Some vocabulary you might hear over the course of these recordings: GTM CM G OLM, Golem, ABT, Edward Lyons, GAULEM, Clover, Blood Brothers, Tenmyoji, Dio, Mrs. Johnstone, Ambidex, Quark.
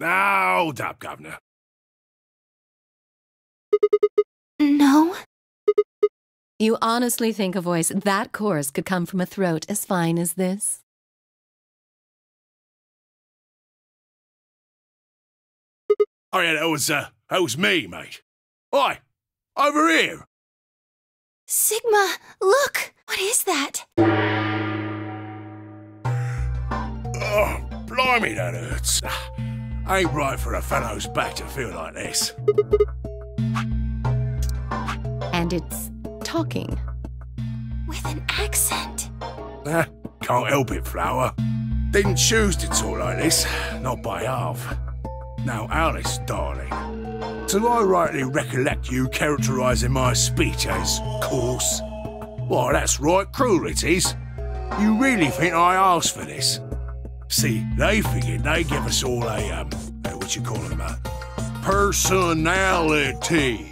Hold up, Governor. No? You honestly think a voice that coarse could come from a throat as fine as this? Oh yeah, that was me, mate. Oi! Over here! Sigma, look! What is that? Oh, blimey, that hurts. Ain't right for a fellow's back to feel like this. And it's talking. With an accent. Can't help it, Flower. Didn't choose to talk like this, not by half. Now, Alice, darling, do I rightly recollect you characterising my speech as coarse? Why, that's right, cruel it is. You really think I asked for this? See, they figured they give us all a, what you call them, personality.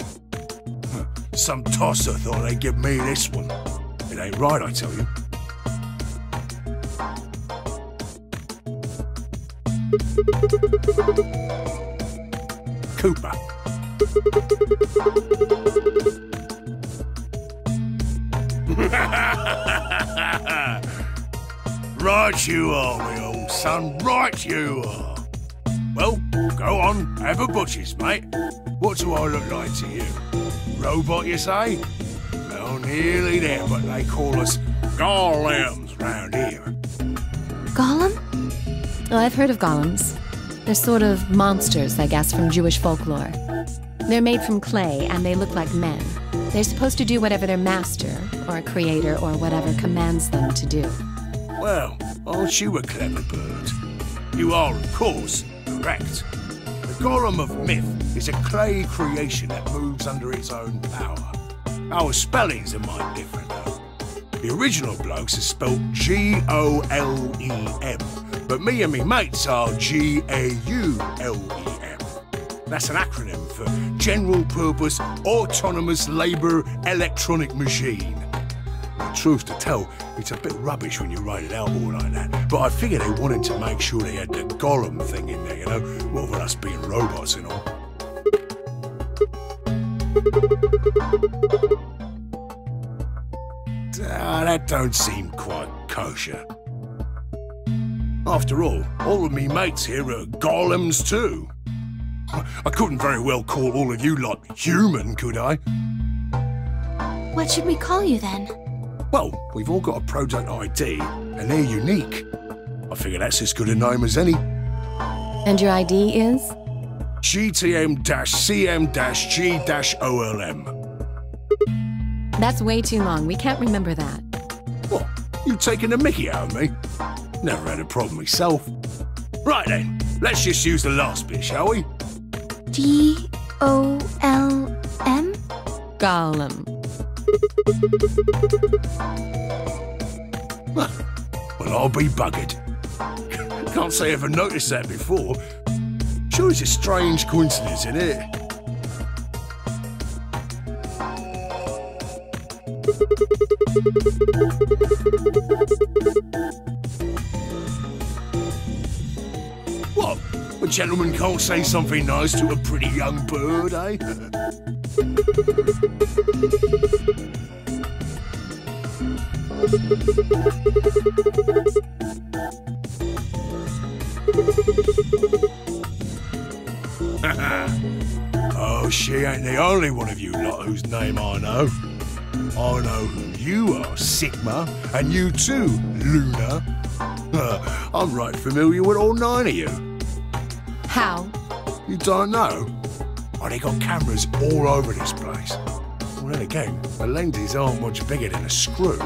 Some tosser thought they'd give me this one. It ain't right, I tell you. Cooper. Right you are, we all. Son, right you are. Well, go on, have a butcher's, mate. What do I look like to you? Robot, you say? Well, nearly there, but they call us GAULEMs round here. Golem? Oh, I've heard of golems. They're sort of monsters, I guess, from Jewish folklore. They're made from clay, and they look like men. They're supposed to do whatever their master, or creator, or whatever commands them to do. Well, aren't you a clever bird? You are, of course, correct. The Golem of Myth is a clay creation that moves under its own power. Our spellings are mine different, though. The original blokes are spelt G-O-L-E-M, but me and me mates are G-A-U-L-E-M. That's an acronym for General Purpose Autonomous Labour Electronic Machine. Truth to tell, it's a bit rubbish when you write it out all like that, but I figure they wanted to make sure they had the Golem thing in there, you know, rather than us being robots and all. That don't seem quite kosher. After all of me mates here are Golems too. I couldn't very well call all of you lot human, could I? What should we call you then? Well, we've all got a product ID, and they're unique. I figure that's as good a name as any. And your ID is? GTM CM G OLM. That's way too long. We can't remember that. What? You taking the mickey out of me? Never had a problem myself. Right then, let's just use the last bit, shall we? G-O-L-M? Golem. Well, I'll be buggered. Can't say I ever noticed that before. Sure is a strange coincidence, isn't it? What? A gentleman can't say something nice to a pretty young bird, eh? Oh, she ain't the only one of you lot whose name I know. I know who you are, Sigma, and you too, Luna. I'm right familiar with all 9 of you. How? You don't know? Oh, they got cameras all over this place. Well, then again, the lenses aren't much bigger than a screw.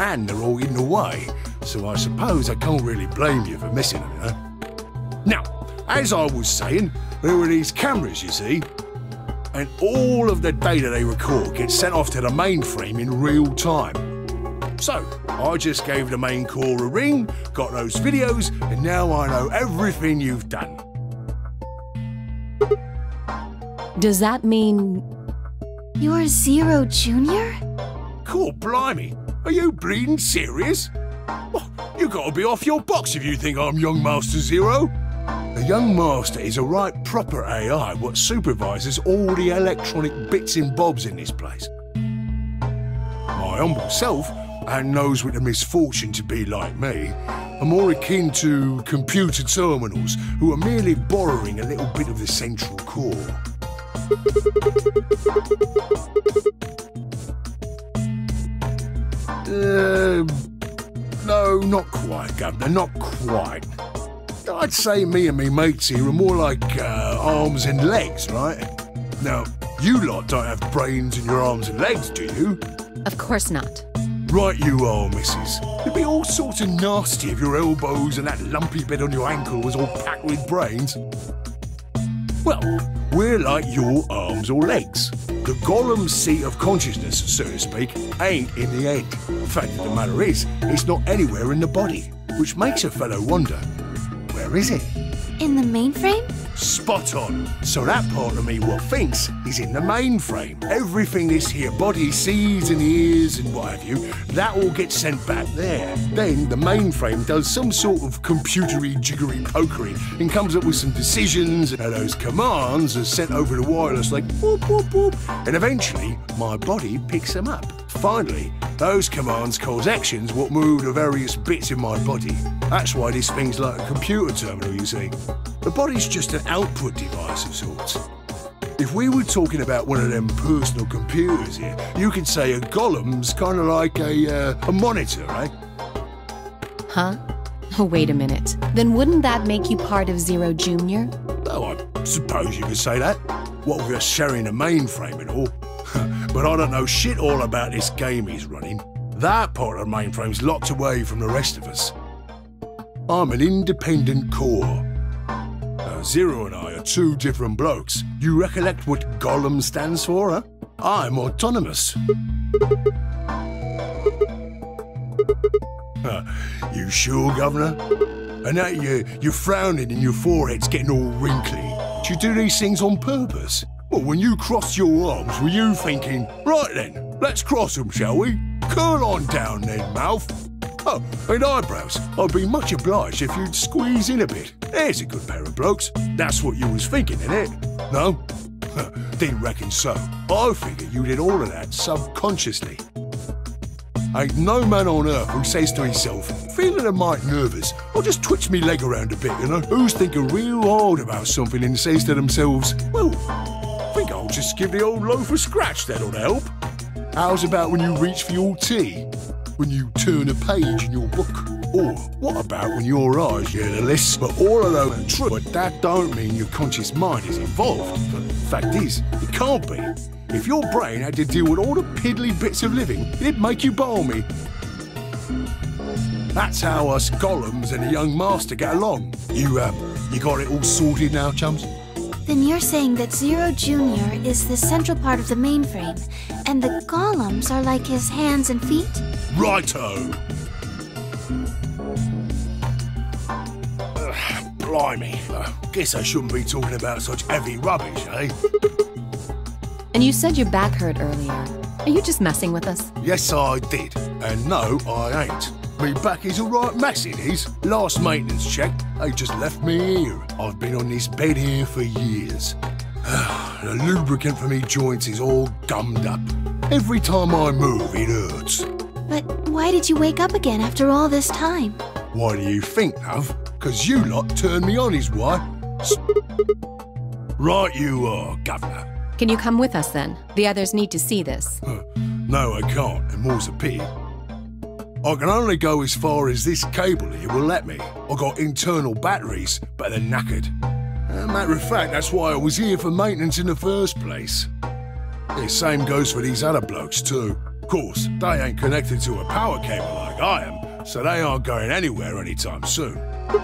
And they're all in the way, so I suppose I can't really blame you for missing them, huh? Now, as I was saying, there were these cameras, you see, and all of the data they record gets sent off to the mainframe in real time. So, I just gave the main core a ring, got those videos, and now I know everything you've done. Does that mean... you're Zero Junior? Cool, blimey. Are you bleeding serious? Oh, you gotta be off your box if you think I'm Young Master Zero. The Young Master is a right proper AI what supervises all the electronic bits and bobs in this place. My humble self, and those with the misfortune to be like me, are more akin to computer terminals who are merely borrowing a little bit of the central core. No, not quite, Governor, not quite. I'd say me and me mates here are more like arms and legs, right? Now, you lot don't have brains in your arms and legs, do you? Of course not. Right you are, missus. It'd be all sorts of nasty if your elbows and that lumpy bit on your ankle was all packed with brains. Well, we're like your arms or legs. The Golem seat of consciousness, so to speak, ain't in the head. The fact of the matter is, it's not anywhere in the body, which makes a fellow wonder, where is it? In the mainframe? Spot on. So that part of me what thinks is in the mainframe. Everything this here body sees and hears and what have you, that all gets sent back there. Then the mainframe does some sort of computery jiggery pokery and comes up with some decisions, and those commands are sent over the wireless like whoop whoop whoop, and eventually my body picks them up. Finally, those commands cause actions what move the various bits in my body. That's why this thing's like a computer terminal, you see. The body's just an output device of sorts. If we were talking about one of them personal computers here, you could say a golem's kind of like a monitor, eh? Huh? Oh, wait a minute. Then wouldn't that make you part of Zero Junior? Oh, I suppose you could say that. What with us sharing a mainframe and all. But I don't know shit all about this game he's running. That part of the mainframe's locked away from the rest of us. I'm an independent core. Zero and I are two different blokes. You recollect what GAULEM stands for, huh? I'm autonomous. You sure, Governor? And now you're frowning and your forehead's getting all wrinkly. Do you do these things on purpose? Well, when you crossed your arms, were you thinking, right then, let's cross them, shall we? Curl on down then, mouth. Oh, and eyebrows. I'd be much obliged if you'd squeeze in a bit. There's a good pair of blokes. That's what you was thinking, innit? No? Didn't reckon so. I figure you did all of that subconsciously. Ain't no man on earth who says to himself, feeling a mite nervous, I'll just twitch me leg around a bit, you know? Who's thinking real hard about something and says to themselves, well, I think I'll just give the old loaf a scratch, that'll help. How's about when you reach for your tea? When you turn a page in your book? Or what about when your eyes hear the list? But all of them are true, but that don't mean your conscious mind is involved. But the fact is, it can't be. If your brain had to deal with all the piddly bits of living, it'd make you balmy. That's how us golems and the Young Master get along. You got it all sorted now, chums? Then you're saying that Zero Junior is the central part of the mainframe, and the golems are like his hands and feet? Righto! Blimey. Guess I shouldn't be talking about such heavy rubbish, eh? And you said your back hurt earlier. Are you just messing with us? Yes, I did. And no, I ain't. Me back is a right mess it is. Last maintenance check, they just left me here. I've been on this bed here for years. The lubricant for me joints is all gummed up. Every time I move, it hurts. But why did you wake up again after all this time? Why do you think, love? Because you lot turned me on is why. Right you are, Governor. Can you come with us then? The others need to see this. No, I can't, and more's a pity. I can only go as far as this cable here will let me. I got internal batteries, but they're knackered. As a matter of fact, that's why I was here for maintenance in the first place. The same goes for these other blokes too. Of course, they ain't connected to a power cable like I am, so they aren't going anywhere anytime soon. Huh?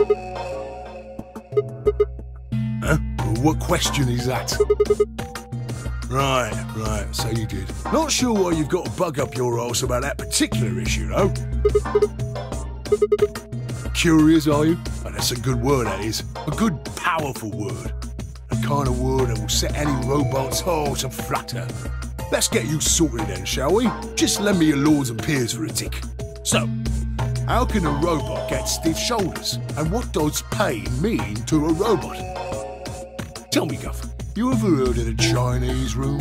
What question is that? Right, so you did. Not sure why you've got to bug up your arse about that particular issue, though. Curious, are you? Oh, that's a good word, that is. A good, powerful word. The the kind of word that will set any robot's heart a flutter. Let's get you sorted then, shall we? Just lend me your lords and peers for a tick. So, how can a robot get stiff shoulders? And what does pain mean to a robot? Tell me, Guff, you ever heard of the Chinese room?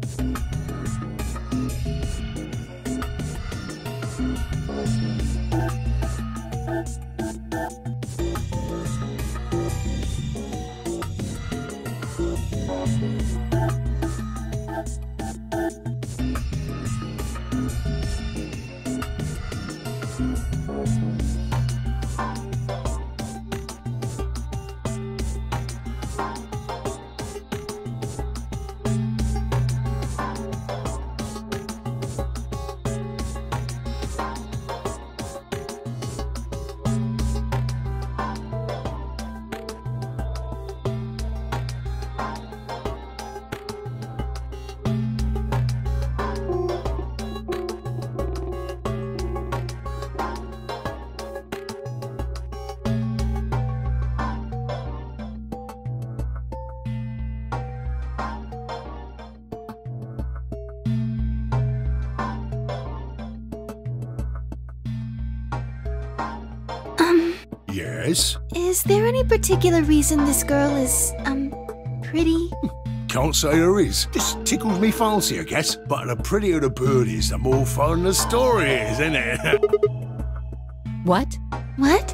Yes? Is there any particular reason this girl is, pretty? Can't say there is. Just tickles me fancy, I guess. But the prettier the bird is, the more fun the story is, isn't it? What? What?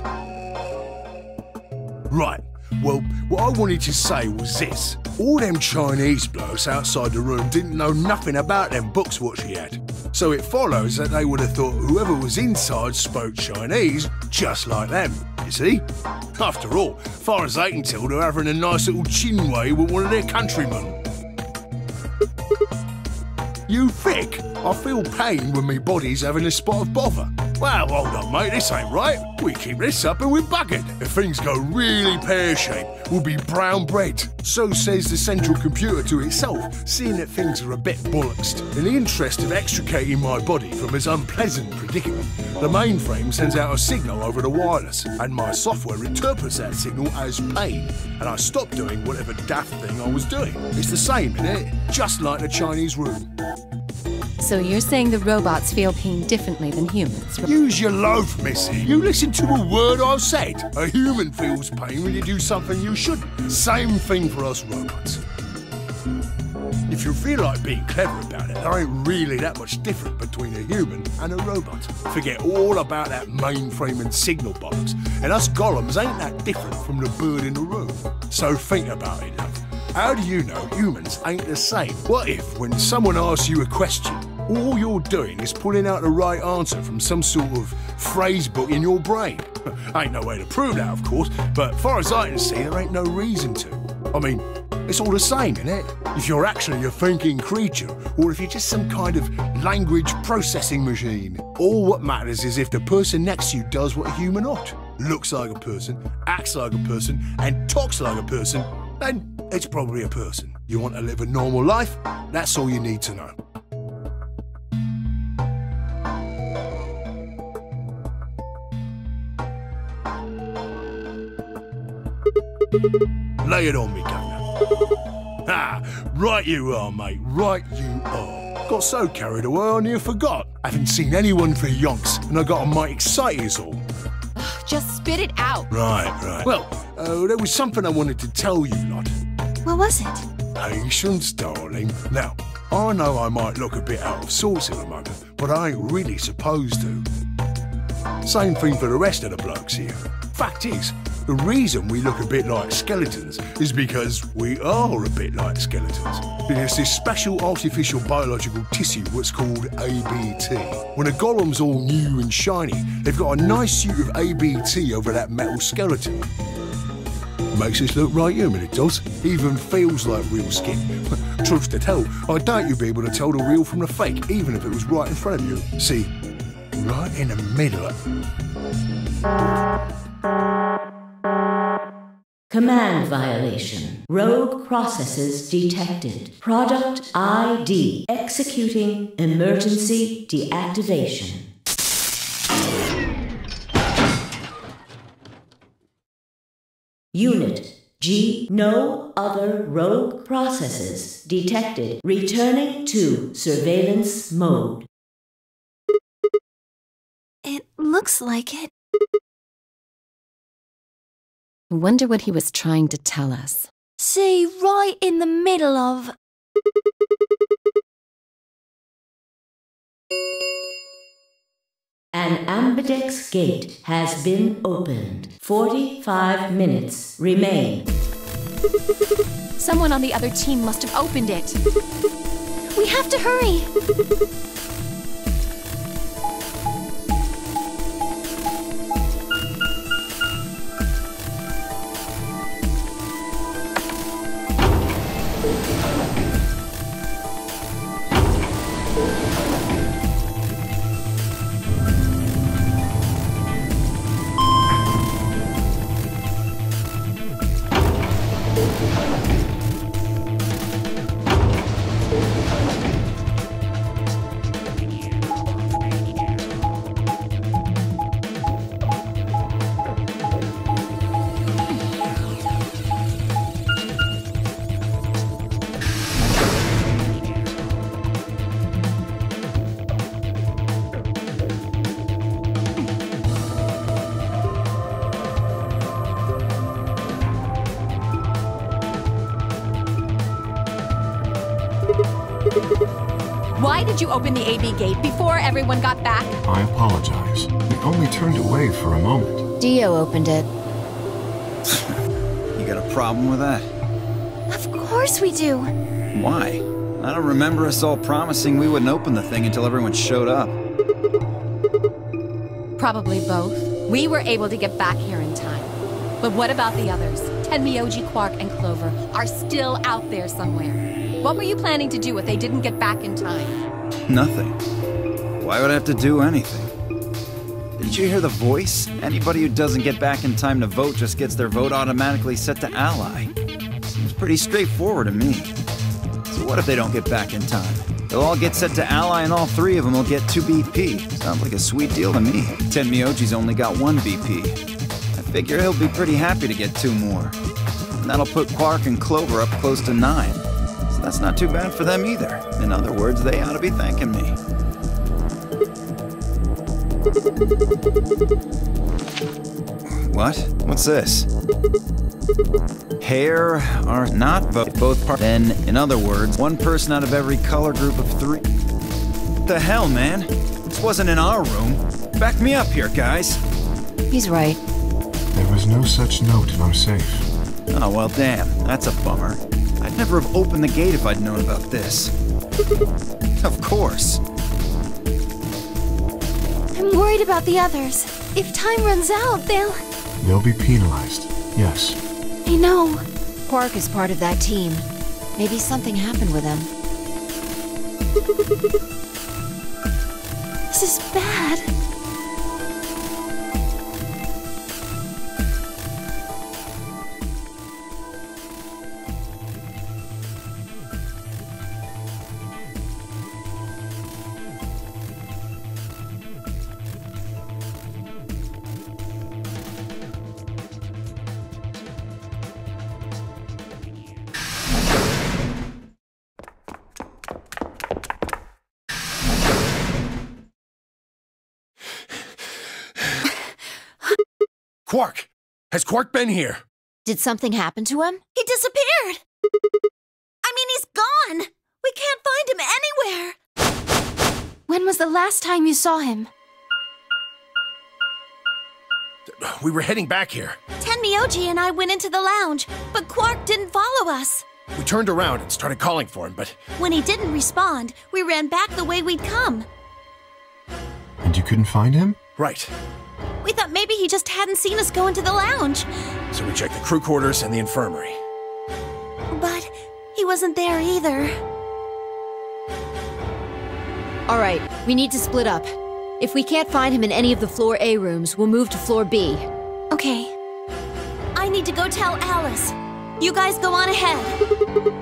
Right. Well, what I wanted to say was this. All them Chinese blokes outside the room didn't know nothing about them books what she had. So it follows that they would have thought whoever was inside spoke Chinese just like them. You see? After all, far as they can tell, they're having a nice little chin way with one of their countrymen. You thick? I feel pain when me body's having a spot of bother. Well, hold on, mate, this ain't right. We keep this up and we're buggered. If things go really pear-shaped, we'll be brown bread. So says the central computer to itself, seeing that things are a bit bollocksed. In the interest of extricating my body from its unpleasant predicament, the mainframe sends out a signal over the wireless, and my software interprets that signal as pain, and I stop doing whatever daft thing I was doing. It's the same, innit? Just like the Chinese room. So you're saying the robots feel pain differently than humans, right? Use your loaf, missy. You listen to a word I've said. A human feels pain when you do something you shouldn't. Same thing for us robots. If you feel like being clever about it, there ain't really that much different between a human and a robot. Forget all about that mainframe and signal box, and us golems ain't that different from the bird in the room. So think about it now. How do you know humans ain't the same? What if, when someone asks you a question, all you're doing is pulling out the right answer from some sort of phrase book in your brain? Ain't no way to prove that, of course, but far as I can see, there ain't no reason to. I mean, it's all the same, innit? If you're actually a thinking creature, or if you're just some kind of language processing machine. All what matters is if the person next to you does what a human ought. Looks like a person, acts like a person, and talks like a person, then it's probably a person. You want to live a normal life? That's all you need to know. Lay it on me, Governor. Ah, right you are, mate. Right you are. Got so carried away I near forgot. Haven't seen anyone for yonks, and I got a might excite us all. Just spit it out. Right. Well, there was something I wanted to tell you lot. What was it? Patience, darling. Now, I know I might look a bit out of sorts at the moment, but I ain't really supposed to. Same thing for the rest of the blokes here. Fact is, the reason we look a bit like skeletons is because we are a bit like skeletons. There's this special artificial biological tissue what's called ABT. When a golem's all new and shiny, they've got a nice suit of ABT over that metal skeleton. Makes us look right human, it does. Even feels like real skin. Truth to tell, I doubt you'd be able to tell the real from the fake, even if it was right in front of you. See, right in the middle. Command violation. Rogue processes detected. Product ID. Executing emergency deactivation. Unit G. No other rogue processes detected. Returning to surveillance mode. It looks like it. Wonder what he was trying to tell us. See, right in the middle of... An Ambidex gate has been opened. 45 minutes remain. Someone on the other team must have opened it. We have to hurry! You opened the AB gate before everyone got back? I apologize. We only turned away for a moment. Dio opened it. You got a problem with that? Of course we do. Why? I don't remember us all promising we wouldn't open the thing until everyone showed up. Probably both. We were able to get back here in time. But what about the others? Tenmyoji, Quark, and Clover are still out there somewhere. What were you planning to do if they didn't get back in time? Nothing. Why would I have to do anything? Didn't you hear the voice? Anybody who doesn't get back in time to vote just gets their vote automatically set to ally. Seems pretty straightforward to me. So what if they don't get back in time? They'll all get set to ally and all three of them will get 2 BP. Sounds like a sweet deal to me. Tenmyoji's only got 1 BP. I figure he'll be pretty happy to get 2 more. And that'll put Quark and Clover up close to 9. That's not too bad for them either. In other words, they ought to be thanking me. What? What's this? Hair are not both parts. Then, in other words, one person out of every color group of 3. What the hell, man? This wasn't in our room. Back me up here, guys. He's right. There was no such note in our safe. Oh, well, damn. That's a bummer. I'd never have opened the gate if I'd known about this. Of course. I'm worried about the others. If time runs out, they'll be penalized, yes. I know. Quark is part of that team. Maybe something happened with him. This is bad. Quark! Has Quark been here? Did something happen to him? He disappeared! I mean, he's gone! We can't find him anywhere! When was the last time you saw him? We were heading back here. Tenmyoji and I went into the lounge, but Quark didn't follow us. We turned around and started calling for him, but... When he didn't respond, we ran back the way we'd come. And you couldn't find him? Right. We thought maybe he just hadn't seen us go into the lounge. So we checked the crew quarters and the infirmary. But he wasn't there either. All right, we need to split up. If we can't find him in any of the floor A rooms, we'll move to floor B. Okay. I need to go tell Alice. You guys go on ahead.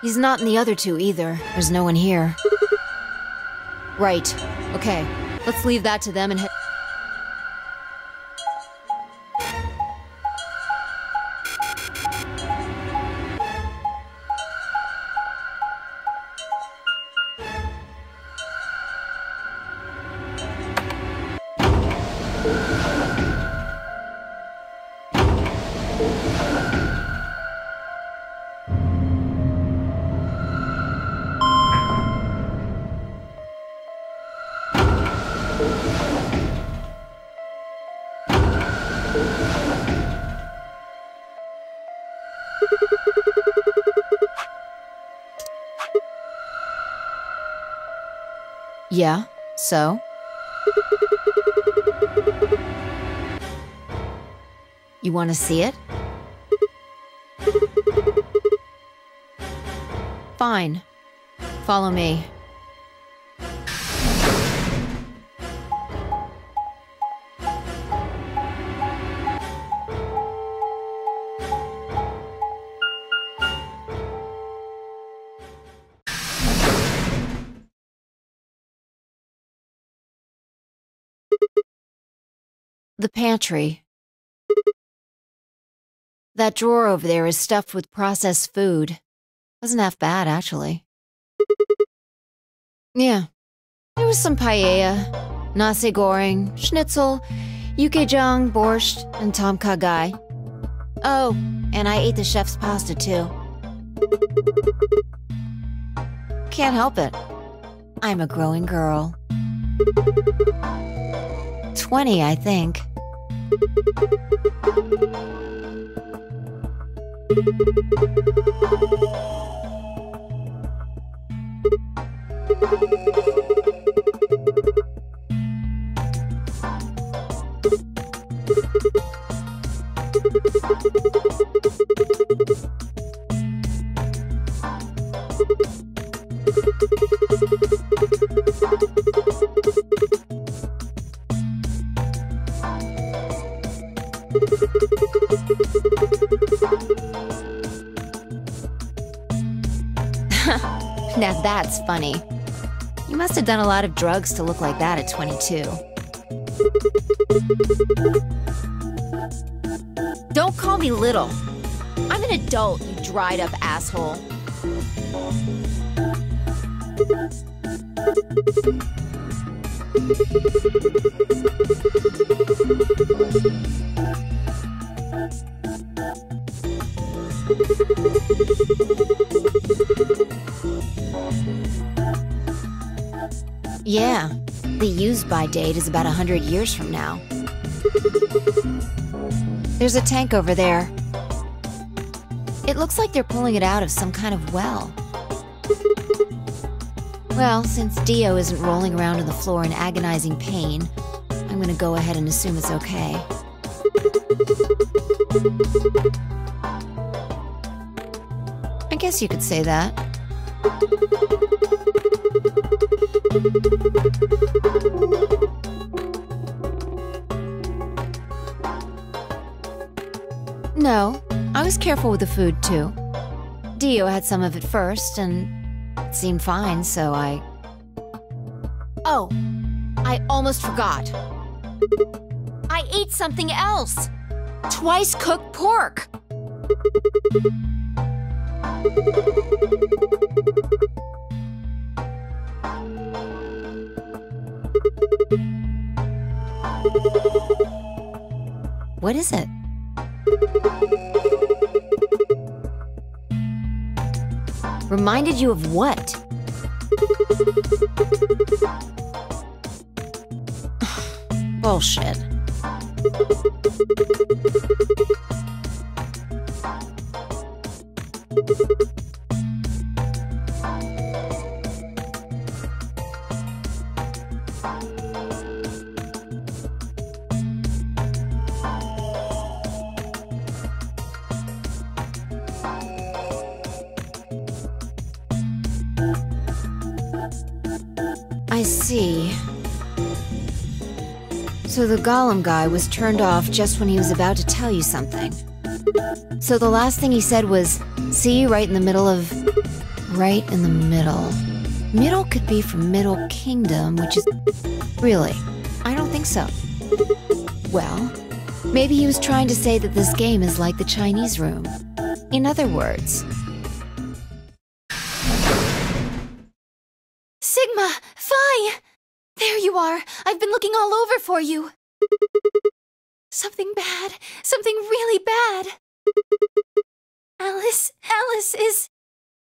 He's not in the other two either. There's no one here. Right. Okay. Let's leave that to them and head. Yeah, so? You want to see it? Fine. Follow me. The pantry. That drawer over there is stuffed with processed food. Wasn't half bad, actually. Yeah. There was some paella, nasi goreng, schnitzel, yukgaejang, borscht, and tom kha gai. Oh, and I ate the chef's pasta, too. Can't help it. I'm a growing girl. 20, I think. Now that's funny. You must have done a lot of drugs to look like that at 22. Don't call me little. I'm an adult, you dried up asshole. Yeah, the use-by date is about 100 years from now. There's a tank over there. It looks like they're pulling it out of some kind of well. Well, since Dio isn't rolling around on the floor in agonizing pain, I'm gonna go ahead and assume it's okay. I guess you could say that. No, I was careful with the food too. Dio had some of it first and it seemed fine, so I... Oh, I almost forgot. I ate something else. Twice cooked pork. What is it? Reminded you of what? Bullshit. I see. So the Golem guy was turned off just when he was about to tell you something. So the last thing he said was, see you right in the middle of... Right in the middle. Middle could be from Middle Kingdom, which is... Really? I don't think so. Well, maybe he was trying to say that this game is like the Chinese room. In other words... Sigma! Phi! There you are! I've been looking all over for you! Something bad. Something really bad. Alice is...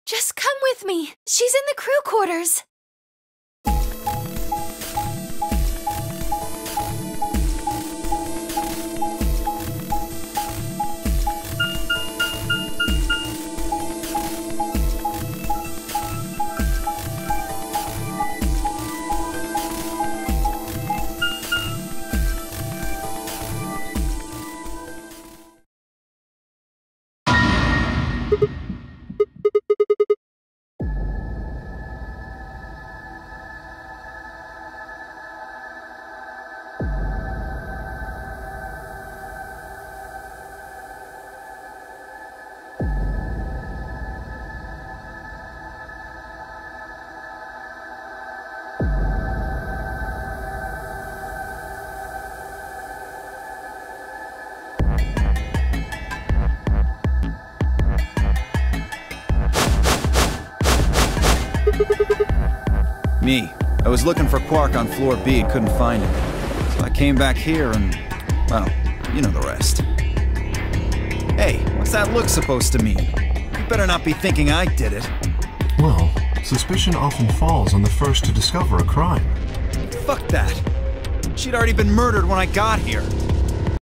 Just come with me. She's in the crew quarters. Me. I was looking for Quark on floor B and couldn't find him. So I came back here and, well, you know the rest. Hey, what's that look supposed to mean? You better not be thinking I did it. Well, suspicion often falls on the first to discover a crime. Fuck that. She'd already been murdered when I got here.